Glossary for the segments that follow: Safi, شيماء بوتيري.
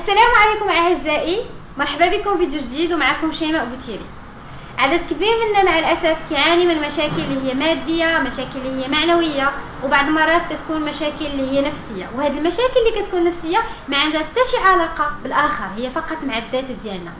السلام عليكم اعزائي، مرحبا بكم في فيديو جديد ومعكم شيماء بوتيري. عدد كبير منا مع الاسف كيعاني من مشاكل اللي هي ماديه، مشاكل اللي هي معنويه، وبعض المرات كتكون مشاكل اللي هي نفسيه. وهذه المشاكل اللي كتكون نفسيه ما عندها حتى شي علاقه بالاخر، هي فقط مع الذات ديالنا.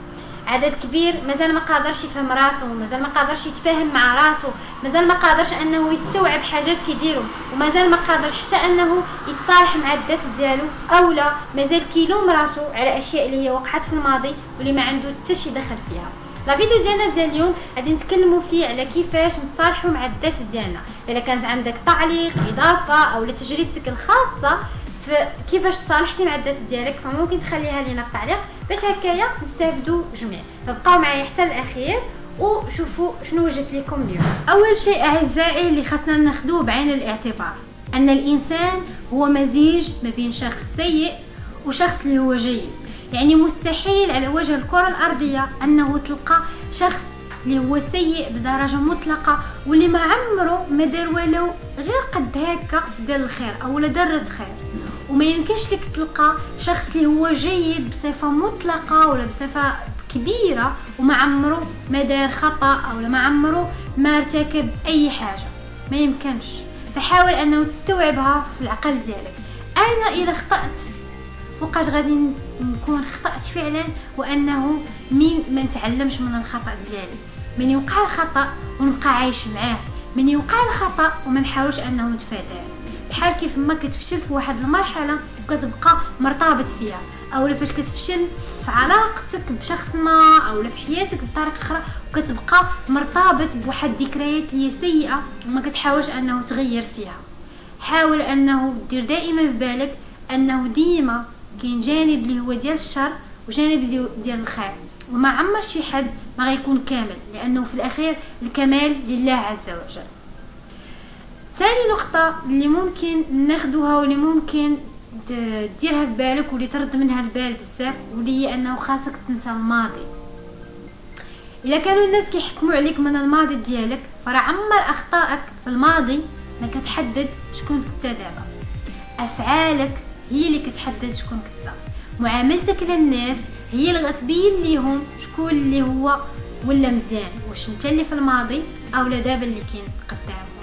عدد كبير مازال ما قادرش يفهم راسو، مازال ما قادرش يتفاهم مع راسو، مازال ما قادرش انه يستوعب حاجات كيديرو، ومازال ما قادر حتى انه يتصالح مع الذات ديالو، اولا مازال كيلوم راسو على اشياء اللي هي وقعت في الماضي واللي ما عنده حتى شي دخل فيها. لا فيديو ديالنا ديال اليوم غادي نتكلموا فيه على كيفاش نتصالحوا مع الذات ديالنا. الا كانت عندك تعليق، اضافه، او لتجربتك الخاصه كيفاش تصالحتي مع الذات ديالك، فممكن تخليها لينا في التعليق باش هكايا نستافدوا جميع. فبقاو معايا حتى الاخير وشوفوا شنو وجدت لكم اليوم. اول شيء اعزائي اللي خاصنا ناخذوه بعين الاعتبار ان الانسان هو مزيج ما بين شخص سيء وشخص اللي هو جيد. يعني مستحيل على وجه الكره الارضيه انه تلقى شخص اللي هو سيء بدرجه مطلقه واللي ما عمره ما دار ولو غير قد هكا ديال الخير او لا ذره خير، وما يمكنش لك تلقى شخص اللي هو جيد بصفه مطلقه ولا بصفه كبيره وما عمره ما دار خطا او ما عمره ما ارتكب اي حاجه، ما يمكنش. فحاول انه تستوعبها في العقل ديالك. انا اذا خطات فوقاش غادي نكون خطات فعلا، وانه مين ما نتعلمش من الخطا ديالي، من يوقع الخطا ونبقى عايش معاه، من يوقع الخطا وما نحاولش انه نتفاداه. بحال كيف ما كتفشل في واحد المرحله وكتبقى مرتبط فيها، اولا فاش كتفشل في علاقتك بشخص ما اولا في حياتك بطريقه اخرى وكتبقى مرتبط بواحد الذكريات اللي سيئه وما كتحاولش انه تغير فيها. حاول انه دير دائما في بالك انه ديما كاين جانب اللي هو ديال الشر وجانب ديال الخير، وما عمر شي حد ما غيكون كامل، لانه في الاخير الكمال لله عز وجل. ثاني نقطة اللي ممكن ناخدوها واللي ممكن ديرها في بالك واللي ترد منها البال بزاف، واللي هي انه خاصك تنسى الماضي. الا كانوا الناس كيحكموا عليك من الماضي ديالك، فراه عمر اخطائك في الماضي ما كتحدد شكون كنت دابا. افعالك هي اللي كتحدد شكون كنت، معاملتك للناس هي اللي غتبين ليهم شكون اللي هو ولا مزيان، واش انت اللي في الماضي اولا دابا اللي كاين قدامك.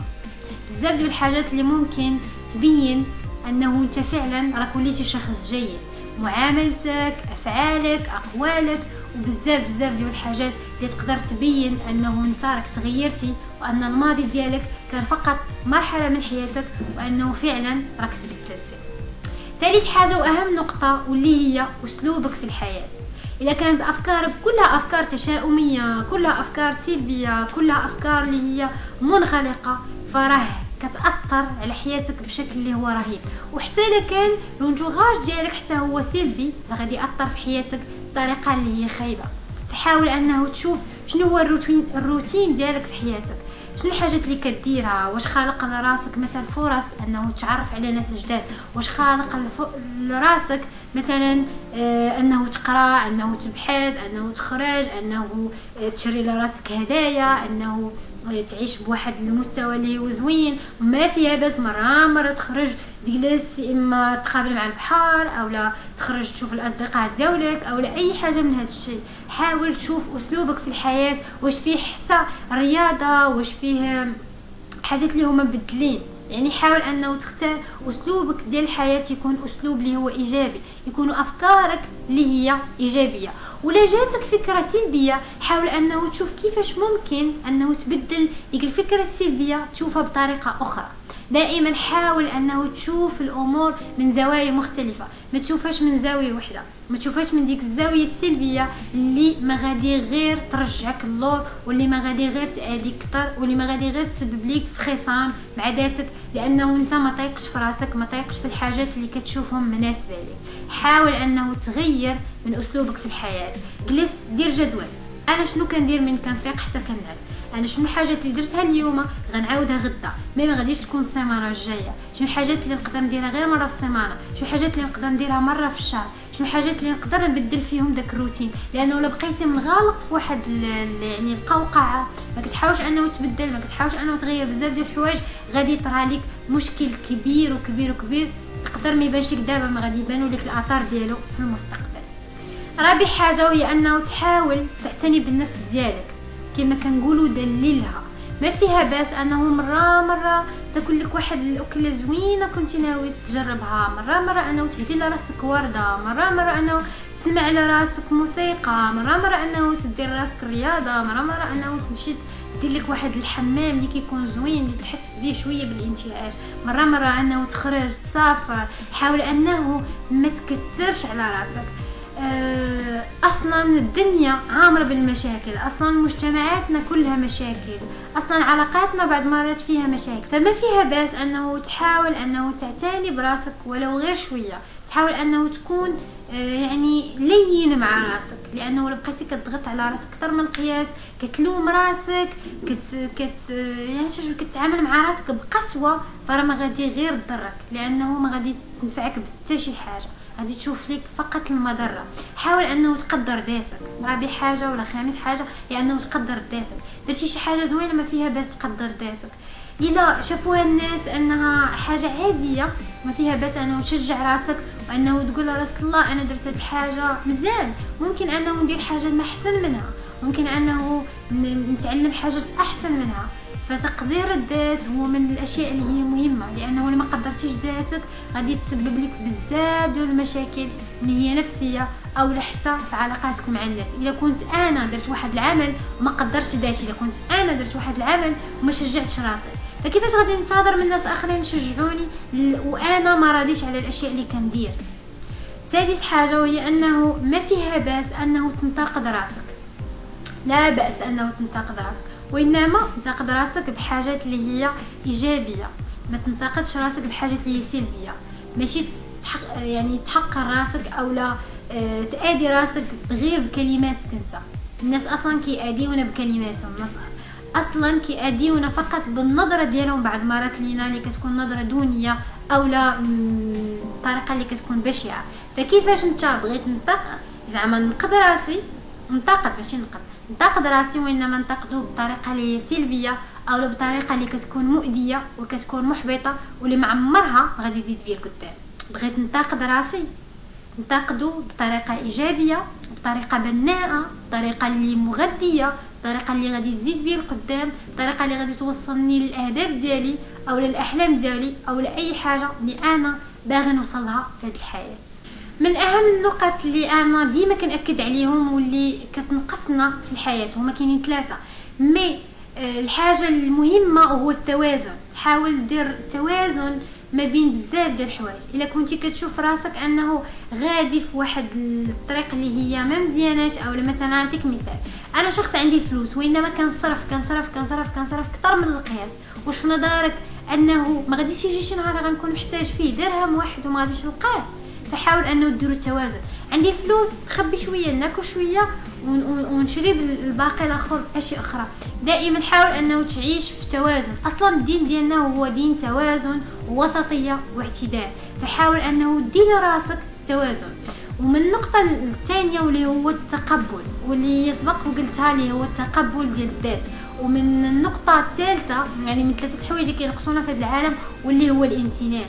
بزاف ديال الحاجات اللي ممكن تبين انه انت فعلا راك وليتي شخص جيد، معاملتك، افعالك، اقوالك، وبزاف بزاف ديال الحاجات اللي تقدر تبين انه انت راك تغيرتي، وان الماضي ديالك كان فقط مرحله من حياتك وانه فعلا راك تبدلتي. ثالث حاجه واهم نقطه واللي هي اسلوبك في الحياه. اذا كانت افكارك كلها افكار تشاؤميه، كلها افكار سلبيه، كلها افكار اللي هي منغلقه، فراه كتاثر على حياتك بشكل اللي هو رهيب. وحتى الا كان لونجوغاج ديالك حتى هو سلبي، راه غادي ياثر في حياتك بطريقه اللي هي خايبه. فحاول انه تشوف شنو هو الروتين ديالك في حياتك، شنو الحاجات اللي كديرها، واش خالق لراسك مثلا فرص انه تتعرف على ناس جداد، واش خالق لراسك مثلا انه تقرا، انه تبحث، انه تخرج، انه تشري لراسك هدايا، انه تعيش بواحد المستوى اللي هو زوين ما فيها باس. مره تخرج تجلس، اما تقابل مع البحر اولا تخرج تشوف الاصدقاء ديالك اولا اي حاجه من هذا الشيء. حاول تشوف اسلوبك في الحياه، واش فيه حتى رياضه، واش فيه حاجات اللي هما بدلين. يعني حاول انه تختار اسلوبك ديال الحياه يكون اسلوب اللي هو ايجابي، يكونوا افكارك اللي هي ايجابيه. ولا جاتك فكره سلبيه، حاول انه تشوف كيفاش ممكن انه تبدل ديك الفكره السلبيه، تشوفها بطريقه اخرى. دائما حاول انه تشوف الامور من زوايا مختلفه، ما تشوفهاش من زاويه وحده، ما تشوفهاش من ديك الزاويه السلبيه اللي ما غادي غير ترجعك اللور، واللي ما غادي غير تاديك اكثر، واللي ما غادي غير تسبب ليك في خصام مع ذاتك، لانه انت ما طايقش في راسك، ما طايقش في الحاجات اللي كتشوفهم مناسبه لك. حاول انه تغير من اسلوبك في الحياه. جلس دير جدول، انا شنو كندير من كنفيق حتى كنعس، انا شنو الحاجات اللي درتها اليوم غنعاودها غدا، ما غاديش تكون السيمانه الجايه، شنو الحاجات اللي نقدر نديرها غير مره في السيمانه، شنو الحاجات اللي نقدر نديرها مره في الشهر، شنو الحاجات اللي نقدر نبدل فيهم داك الروتين. لانه الا بقيتي منغلق في واحد يعني القوقعه، ما كتحاولش انه تبدل، ما كتحاولش انه تغير بزاف ديال الحوايج، غادي يطرى لك مشكل كبير وكبير وكبير. تقدر ما يبانش لك دابا، ما غادي يبانوا لك الاثار ديالو في المستقبل. رابع حاجه وهي انه تحاول تعتني بالنفس ديالك كما كنقولوا، دللها ما فيها باس انه مره تاكل لك واحد الاكله زوينه كنتي ناوي تجربها، مره انه تهدي لراسك ورده، مره انه تسمع لراسك موسيقى، مره انه تدير راسك رياضه، مره انه تمشي دير لك واحد الحمام اللي كيكون زوين اللي تحس بيه شويه بالانتعاش، مره انه تخرج تسافر، حاول انه ما تكثرش على راسك. اصلا الدنيا عامره بالمشاكل، اصلا مجتمعاتنا كلها مشاكل، اصلا علاقاتنا بعض مرات فيها مشاكل، فما فيها باس انه تحاول انه تعتني براسك ولو غير شويه، تحاول انه تكون يعني لين مع راسك، لانه لو بقيتي كتضغط على راسك اكثر من القياس كتلوم راسك يعني كتعامل مع راسك بقسوه، فراه ما غادي غير تضرك، لانه ما غادي تنفعك بحتى شي حاجه، غادي تشوف لك فقط المضره. حاول انه تقدر ذاتك، رابع حاجه ولا خامس حاجه هي انه تقدر ذاتك، درتي شي حاجه زوينه ما فيها باس تقدر ذاتك، الا شافوها الناس انها حاجه عاديه ما فيها باس انه تشجع راسك وانه تقول لراسك الله انا درت هاد الحاجه مزيان، ممكن انه ندير حاجه ما احسن منها، ممكن انه نتعلم حاجه احسن منها. فتقدير الذات هو من الاشياء اللي هي مهمه، لانه لما قدرتيش ذاتك غادي تسبب لك بزاف ديال المشاكل اللي هي نفسيه او حتى في علاقاتك مع الناس. اذا كنت انا درت واحد العمل ما قدرتش ذاتي، اذا كنت انا درت واحد العمل وما شجعتش راسي، فكيفاش غادي ننتظر من ناس اخرين يشجعوني وانا ما راضيش على الاشياء اللي كندير. سادس حاجه وهي انه ما فيها باس انه تنتقد راسك، لا باس انه تنتقد راسك، وانما تنتقد راسك بحاجات اللي هي ايجابيه، ما تنتقدش راسك بحاجات اللي هي سلبيه، ماشي تحقر راسك او لا تادي راسك غير بكلماتك انت. الناس اصلا كياديونا بكلماتهم، الناس اصلا كياديونا فقط بالنظره ديالهم بعض المرات لينا اللي كتكون نظره دونيه او لا طريقه اللي كتكون بشعه. فكيفاش انت بغيت ننتقد زعما نقد راسي، ننتقد ماشي نقد، ننتقد راسي وانما ننتقدو بطريقه اللي هي سلبيه او بطريقه اللي كتكون مؤذيه وكتكون محبطه واللي ما عمرها غادي تزيد بيا لقدام. بغيت ننتقد راسي ننتقدو بطريقه ايجابيه، بطريقه بناءه، بطريقه اللي مغذيه، الطريقه اللي غادي تزيد بيا لقدام، الطريقه اللي غادي توصلني للاهداف ديالي او للاحلام ديالي او لاي حاجه اللي انا باغي نوصلها في هذه الحياه. من اهم النقط اللي انا ديما كنأكد عليهم واللي كتنقصنا في الحياه هما كاينين ثلاثه، مي الحاجه المهمه هو التوازن. حاول دير توازن ما بين بزاف ديال الحوايج. الا كنتي كتشوف راسك انه غادي في واحد الطريق اللي هي ما مزياناش، او مثلا نعطيك مثال، انا شخص عندي فلوس وانما كنصرف اكثر من القياس، واش في نظرك انه ما غاديش يجي شي نهار غنكون محتاج فيه درهم واحد وما غاديش نلقاه؟ فحاول انه ديروا التوازن، عندي فلوس نخبي شويه ناكل شويه ونشري الباقي الاخر اشياء اخرى. دائما حاول انه تعيش في توازن، اصلا الدين ديالنا هو دين توازن ووسطيه واعتدال، فحاول انه دير لراسك توازن. ومن النقطه الثانيه واللي هو التقبل، واللي سبق وقلتها لي هو التقبل ديال الذات. ومن النقطه الثالثه يعني من ثلاثه الحوايج كينقصونا في هذا العالم واللي هو الامتنان.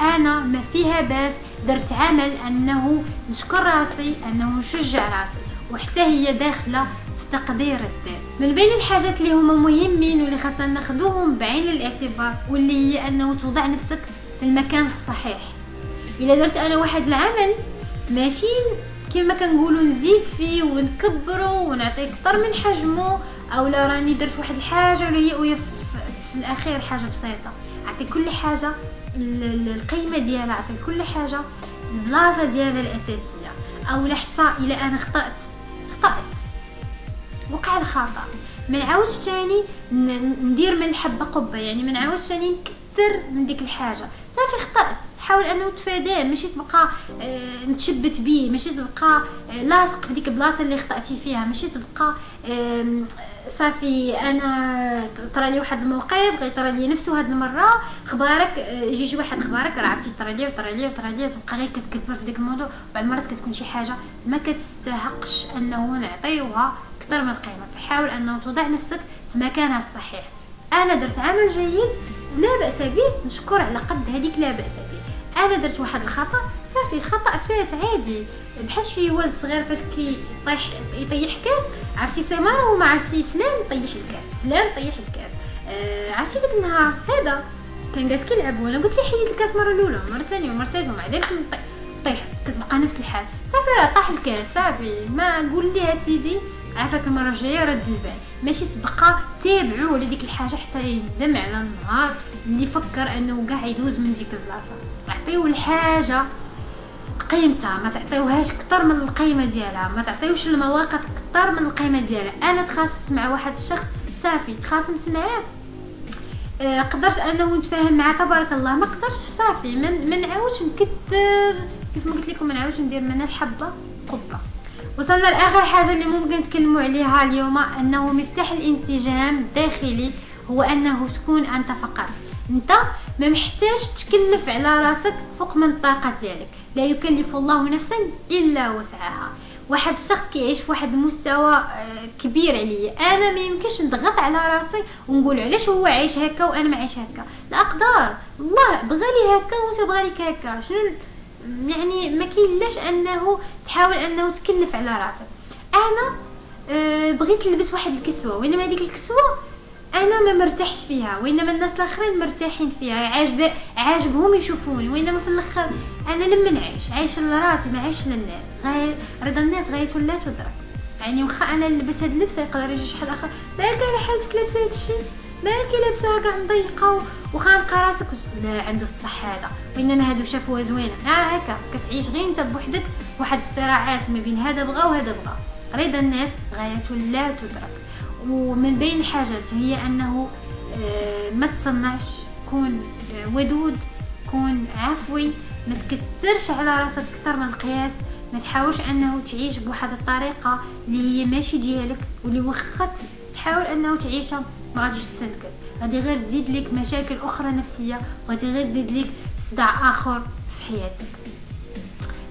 انا ما فيها باس درت عمل انه نشكر راسي، انه نشجع راسي، وحتى هي داخله في تقدير الذات. من بين الحاجات اللي هما مهمين واللي خاصنا ناخذوهم بعين الاعتبار واللي هي انه توضع نفسك في المكان الصحيح. الا درت انا واحد العمل ماشي كما كنقولوا نزيد فيه ونكبره ونعطيه اكثر من حجمه، او لا راني درت واحد الحاجه وهي في الاخير حاجه بسيطه، اعطي كل حاجه القيمه ديالها، عطي كل حاجه البلاصه ديالها الاساسيه. او حتى الى انا خطأت وقع الخطا ما نعاودش ثاني ندير من الحبه قبه، يعني ما نعاودش ثاني نكثر من ديك الحاجه. صافي خطأت حاول انه تفاداه، ماشي تبقى متشبت بيه، ماشي تبقى لاصق في ديك البلاصه اللي خطأتي فيها، ماشي تبقى صافي انا طرالي واحد الموقف غيطرا لي نفسو هاد المره، خبارك يجي شي واحد خبارك راه عرفتي طرالي تبقى غير كتكبر في داك الموضوع. بعض المرات كتكون شي حاجه ما كتستحقش انه نعطيوها اكثر من القيمه، فحاول انه توضع نفسك في مكانها الصحيح. انا درت عمل جيد لا باس به، نشكر على قد هذيك لا باس به. انا درت واحد الخطا صافي خطأ فات عادي، بحال شي ولد صغير فاش كيطيح يطيح كاس، عرفتي سماره ومع سي فلان طيح الكاس، فلان طيح الكاس، عرفتي داك النهار هذا كان جالس كيلعب وانا قلت ليه حيد الكاس مره الاولى مره ثانيه مره ثالثه ومع ذلك طيح، كتبقى نفس الحال، صافي راه طاح الكاس صافي، ما نقول ليها سيدي عافاك المره الجايه راه دير بال، ماشي تبقى تابعوه لديك الحاجه حتى يندم على النهار اللي فكر انه كاع يدوز من ديك البلاصه. عطيوه الحاجه قيمتها، ما تعطيوهاش كتر من القيمه ديالها، ما تعطيوش المواقف كتر من القيمه ديالها. انا تخاصمت مع واحد الشخص صافي، تخاصمت معاه قدرت انه نتفاهم معاه تبارك الله، ما قدرتش صافي ما نعاودش نكثر، كيف ما قلت لكم ما نعاودش ندير من الحبه قبه. وصلنا لاخر حاجه اللي ممكن نتكلموا عليها اليوم، انه مفتاح الانسجام الداخلي هو انه تكون انت فقط انت، ما محتاج تكلف على راسك فوق من الطاقه ديالك، لا يكلف الله نفسا الا وسعها. واحد الشخص كيعيش في واحد المستوى كبير عليا، انا ما يمكنش نضغط على راسي ونقول علاش هو عايش هكا وانا ما عايش هكا، الاقدار الله بغى لي هكا وانت بغى لك هكا، شنو يعني ما كاينلاش انه تحاول انه تكلف على راسك. انا بغيت نلبس واحد الكسوه وانما هذيك الكسوه انا ما مرتاحش فيها، وانما الناس الاخرين مرتاحين فيها، عاجبهم يشوفوني، وانما في الاخر انا لما نعيش عايشه لراسي ما عايشه للناس، غير رضا الناس غايته لا تدرك. يعني واخا انا نلبس هاد اللبسه يقدر يجي شحال اخر بالك على حالتك لابسه هادشي، بالك لابسه كاع مضيقه وخا نلقى راسك لا عنده الصح هذا، وانما هادو شافوها زوينه هكا، كتعيش غير انت بوحدك واحد الصراعات ما بين هذا بغا وهذا بغا. رضا الناس غايته لا تدرك. ومن بين الحاجات هي انه ما تصنعش، كون ودود، كون عفوي، ما تكثرش على راسك اكثر من القياس، ما تحاولش انه تعيش بواحد الطريقه اللي هي ماشي ديالك واللي وخا تحاول انه تعيشها ما غاديش تسلكك، غادي غير تزيد لك مشاكل اخرى نفسيه، وغادي غير تزيد لك صداع اخر في حياتك.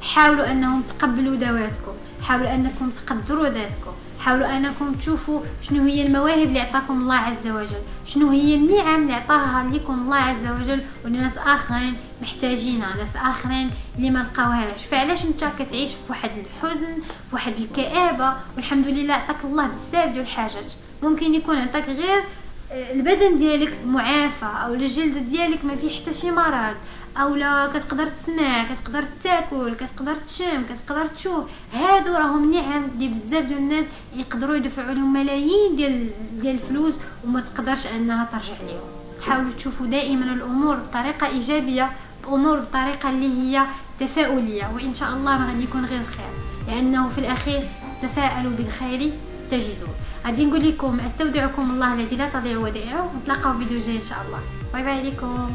حاولوا انهم تقبلوا ذواتكم، حاولوا انكم تقدروا ذاتكم، حاولوا انكم تشوفوا شنو هي المواهب اللي عطاكم الله عز وجل، شنو هي النعم اللي عطاها لكم الله عز وجل والناس اخرين محتاجينها، ناس اخرين اللي ما لقاوهاش. فعلاش انت كتعيش في واحد الحزن، في واحد الكآبه، والحمد لله عطاك الله بزاف ديال الحاجات، ممكن يكون عطاك غير البدن ديالك معافى، او الجلد ديالك ما فيه حتى شي مرض، او لا كتقدر تسمع، كتقدر تاكل، كتقدر تشم، كتقدر تشوف، هادو راهم نعم اللي بزاف ديال الناس يقدروا يدفعوا لهم ملايين ديال الفلوس وما تقدرش انها ترجع لهم. حاولوا تشوفوا دائما الامور بطريقه ايجابيه، بامور بطريقه اللي هي تفاؤليه، وان شاء الله ما غادي يكون غير الخير، لانه في الاخير تفاءلوا بالخير تجدوه. غادي نقول لكم استودعكم الله الذي لا تضيع ودائعه، ونتلاقاو فيديو جاي ان شاء الله. باي باي عليكم.